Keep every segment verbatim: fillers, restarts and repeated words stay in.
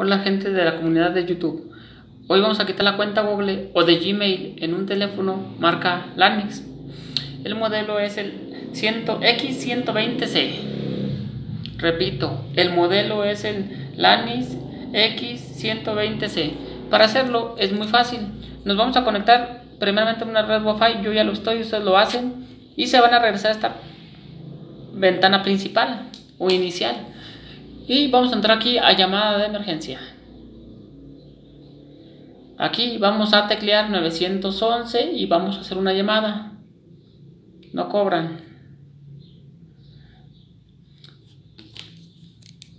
con la gente de la comunidad de YouTube. Hoy vamos a quitar la cuenta Google o de Gmail en un teléfono marca Lanix. El modelo es el X ciento veinte C. Repito, el modelo es el Lanix X ciento veinte C. Para hacerlo es muy fácil. Nos vamos a conectar primeramente a una red Wi-Fi. Yo ya lo estoy, ustedes lo hacen. Y se van a regresar a esta ventana principal o inicial. Y vamos a entrar aquí a llamada de emergencia. Aquí vamos a teclear nueve once y vamos a hacer una llamada. No cobran.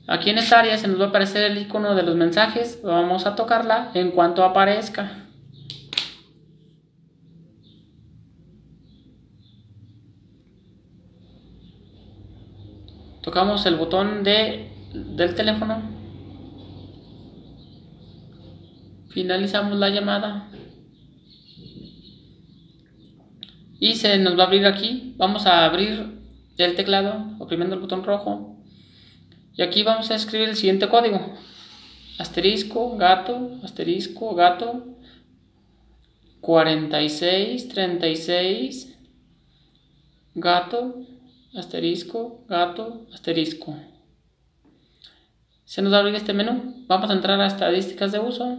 Aquí en esta área se nos va a aparecer el icono de los mensajes. Vamos a tocarla en cuanto aparezca. Tocamos el botón de, del teléfono. Finalizamos la llamada. Y se nos va a abrir aquí. Vamos a abrir el teclado oprimiendo el botón rojo. Y aquí vamos a escribir el siguiente código: asterisco, gato, asterisco, gato, cuarenta y seis, treinta y seis, gato, asterisco, gato, asterisco. Se nos va a abrir este menú. Vamos a entrar a estadísticas de uso.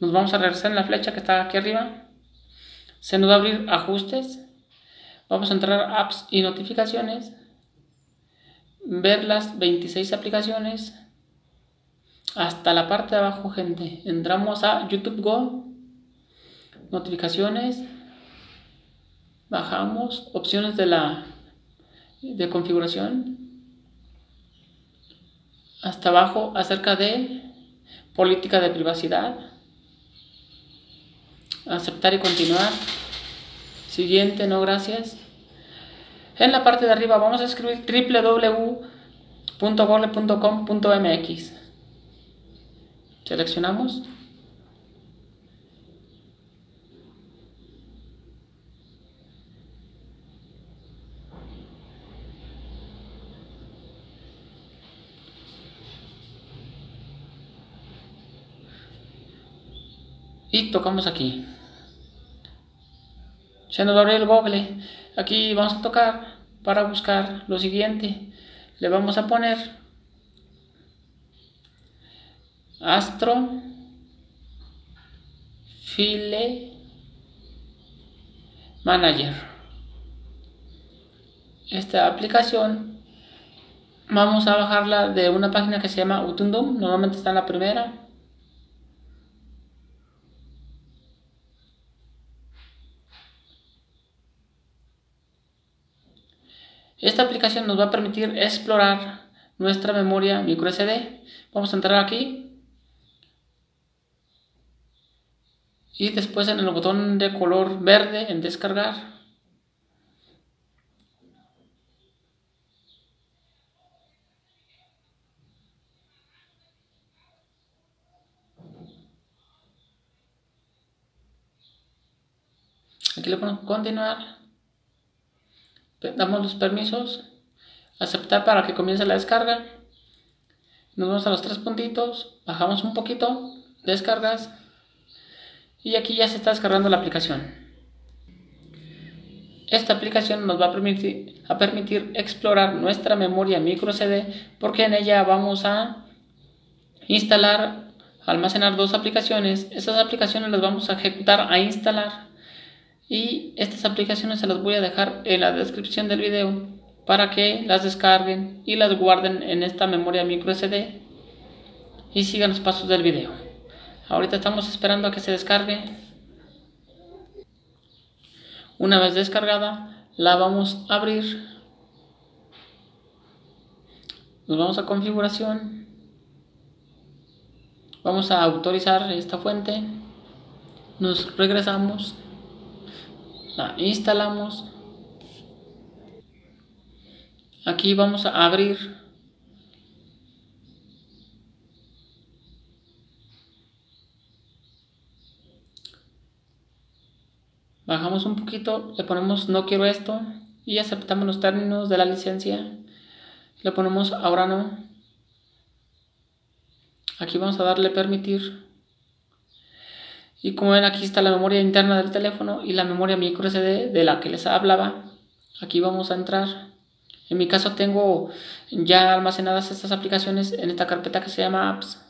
Nos vamos a regresar en la flecha que está aquí arriba. Se nos va a abrir ajustes. Vamos a entrar a apps y notificaciones. Ver las veintiséis aplicaciones hasta la parte de abajo, gente. Entramos a YouTube Go, notificaciones, bajamos opciones de la de configuración hasta abajo, acerca de política de privacidad, aceptar y continuar, siguiente, no gracias. En la parte de arriba vamos a escribir w w w punto google punto com punto m x. Seleccionamos. Y tocamos aquí. Se nos va a abrir el Google. Aquí vamos a tocar para buscar lo siguiente. Le vamos a poner Astro File Manager. Esta aplicación vamos a bajarla de una página que se llama Uptodown. Normalmente está en la primera. Esta aplicación nos va a permitir explorar nuestra memoria microSD. Vamos a entrar aquí. Y después en el botón de color verde en descargar. Aquí le ponemos continuar. Damos los permisos, aceptar para que comience la descarga. Nos vamos a los tres puntitos, bajamos un poquito, descargas, y aquí ya se está descargando la aplicación. Esta aplicación nos va a permitir, a permitir explorar nuestra memoria microSD, porque en ella vamos a instalar, almacenar dos aplicaciones. Estas aplicaciones las vamos a ejecutar, a instalar. Y estas aplicaciones se las voy a dejar en la descripción del video para que las descarguen y las guarden en esta memoria microSD y sigan los pasos del video. Ahorita estamos esperando a que se descargue. Una vez descargada, la vamos a abrir. Nos vamos a configuración. Vamos a autorizar esta fuente. Nos regresamos. La instalamos. Aquí vamos a abrir. Bajamos un poquito, le ponemos no quiero esto y aceptamos los términos de la licencia. Le ponemos ahora no. Aquí vamos a darle permitir. Y como ven, aquí está la memoria interna del teléfono y la memoria micro S D de la que les hablaba. Aquí vamos a entrar. En mi caso tengo ya almacenadas estas aplicaciones en esta carpeta que se llama Apps.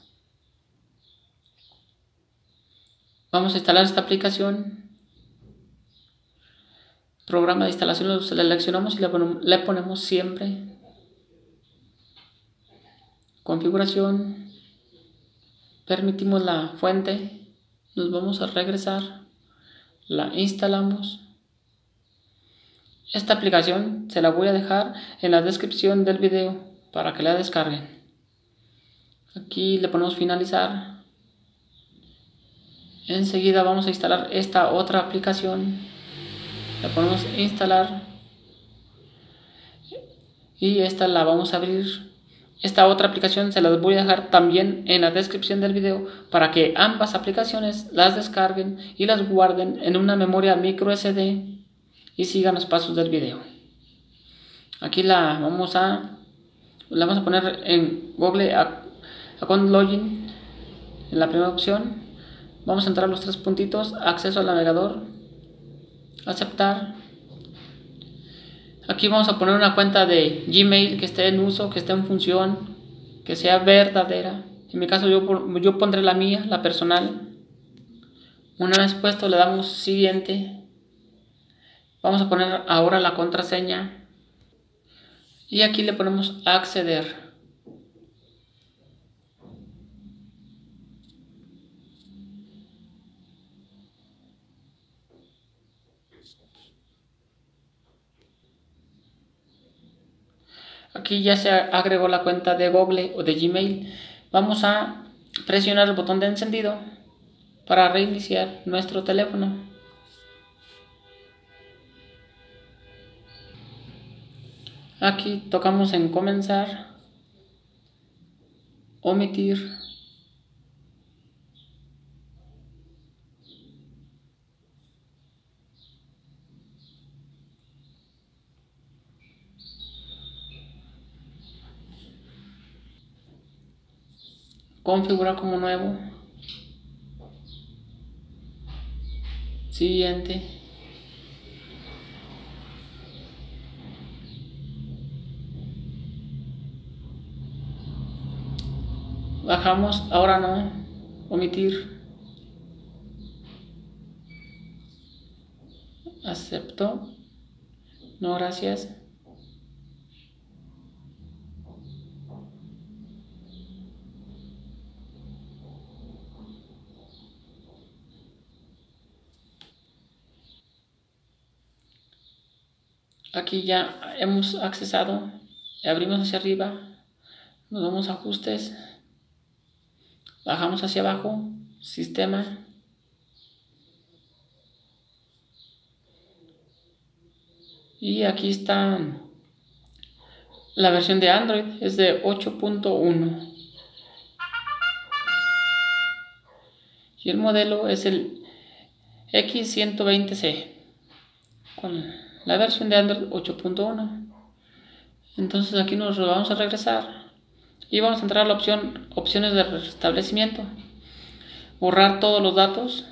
Vamos a instalar esta aplicación. Programa de instalación, lo seleccionamos y le ponemos siempre. Configuración. Permitimos la fuente. Nos vamos a regresar, la instalamos. Esta aplicación se la voy a dejar en la descripción del video para que la descarguen. Aquí le ponemos finalizar. Enseguida vamos a instalar esta otra aplicación. Le ponemos instalar. Y esta la vamos a abrir. Esta otra aplicación se las voy a dejar también en la descripción del video para que ambas aplicaciones las descarguen y las guarden en una memoria micro S D y sigan los pasos del video. Aquí la vamos a, la vamos a poner en Google Account Login, en la primera opción. Vamos a entrar los tres puntitos, acceso al navegador, aceptar. Aquí vamos a poner una cuenta de Gmail que esté en uso, que esté en función, que sea verdadera. En mi caso yo, yo pondré la mía, la personal. Una vez puesto le damos siguiente. Vamos a poner ahora la contraseña. Y aquí le ponemos acceder. Aquí ya se agregó la cuenta de Google o de Gmail. Vamos a presionar el botón de encendido para reiniciar nuestro teléfono. Aquí tocamos en comenzar, omitir. Configurar como nuevo. Siguiente. Bajamos, ahora no. Omitir. Acepto. No, gracias. Aquí ya hemos accesado, abrimos hacia arriba, nos vamos a ajustes, bajamos hacia abajo, sistema, y aquí está la versión de Android, es de ocho punto uno y el modelo es el equis ciento veinte ce con la versión de Android ocho punto uno. Entonces aquí nos vamos a regresar y vamos a entrar a la opción opciones de restablecimiento, borrar todos los datos.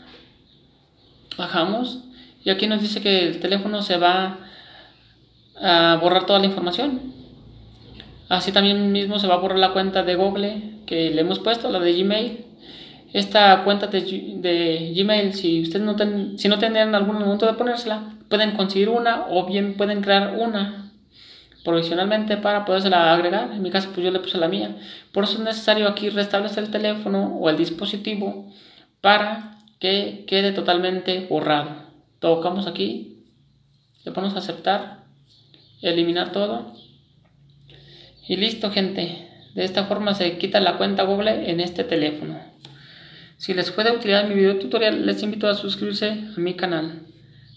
Bajamos y aquí nos dice que el teléfono se va a borrar toda la información. Así también mismo se va a borrar la cuenta de Google que le hemos puesto, la de Gmail. Esta cuenta de, de Gmail, si ustedes no, ten, si no tenían algún momento de ponérsela, pueden conseguir una o bien pueden crear una provisionalmente para podérsela agregar. En mi caso pues yo le puse la mía. Por eso es necesario aquí restablecer el teléfono o el dispositivo para que quede totalmente borrado. Tocamos aquí, le ponemos aceptar, eliminar todo y listo, gente. De esta forma se quita la cuenta Google en este teléfono. Si les fue de utilidad mi video tutorial, les invito a suscribirse a mi canal.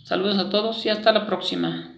Saludos a todos y hasta la próxima.